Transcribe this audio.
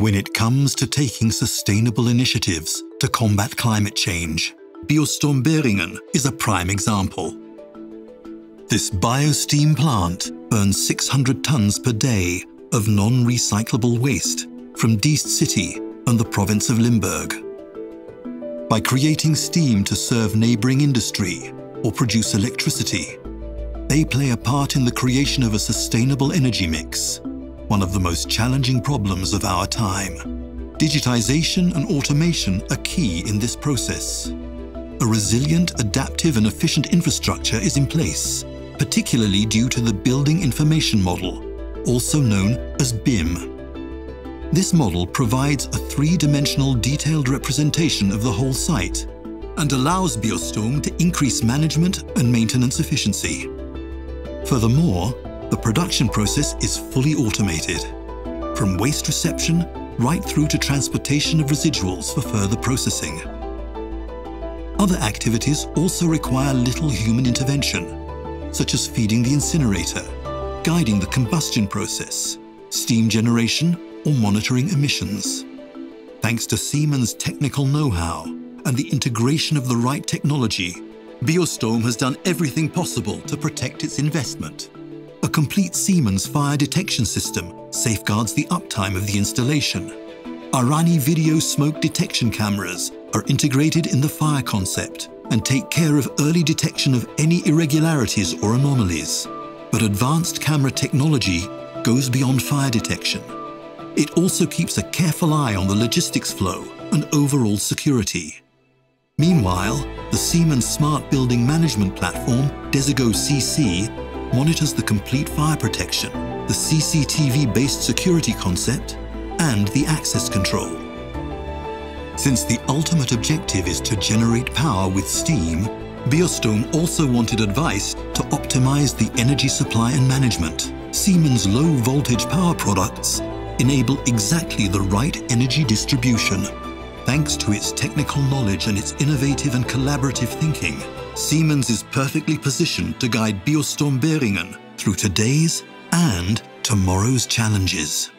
When it comes to taking sustainable initiatives to combat climate change, Biostoom Beringen is a prime example. This biosteam plant burns 600 tons per day of non-recyclable waste from Diest City and the province of Limburg. By creating steam to serve neighbouring industry or produce electricity, they play a part in the creation of a sustainable energy mix, one of the most challenging problems of our time. Digitization and automation are key in this process. A resilient, adaptive and efficient infrastructure is in place, particularly due to the Building Information Model, also known as BIM. This model provides a three-dimensional detailed representation of the whole site and allows Biostoom to increase management and maintenance efficiency. Furthermore, the production process is fully automated, from waste reception right through to transportation of residuals for further processing. Other activities also require little human intervention, such as feeding the incinerator, guiding the combustion process, steam generation, or monitoring emissions. Thanks to Siemens' technical know-how and the integration of the right technology, Biostoom has done everything possible to protect its investment. A complete Siemens fire detection system safeguards the uptime of the installation. Arani video smoke detection cameras are integrated in the fire concept and take care of early detection of any irregularities or anomalies. But advanced camera technology goes beyond fire detection. It also keeps a careful eye on the logistics flow and overall security. Meanwhile, the Siemens Smart Building Management Platform, Desigo CC, monitors the complete fire protection, the CCTV-based security concept, and the access control. Since the ultimate objective is to generate power with steam, Biostoom also wanted advice to optimize the energy supply and management. Siemens low-voltage power products enable exactly the right energy distribution. Thanks to its technical knowledge and its innovative and collaborative thinking, Siemens is perfectly positioned to guide Biostoom Beringen through today's and tomorrow's challenges.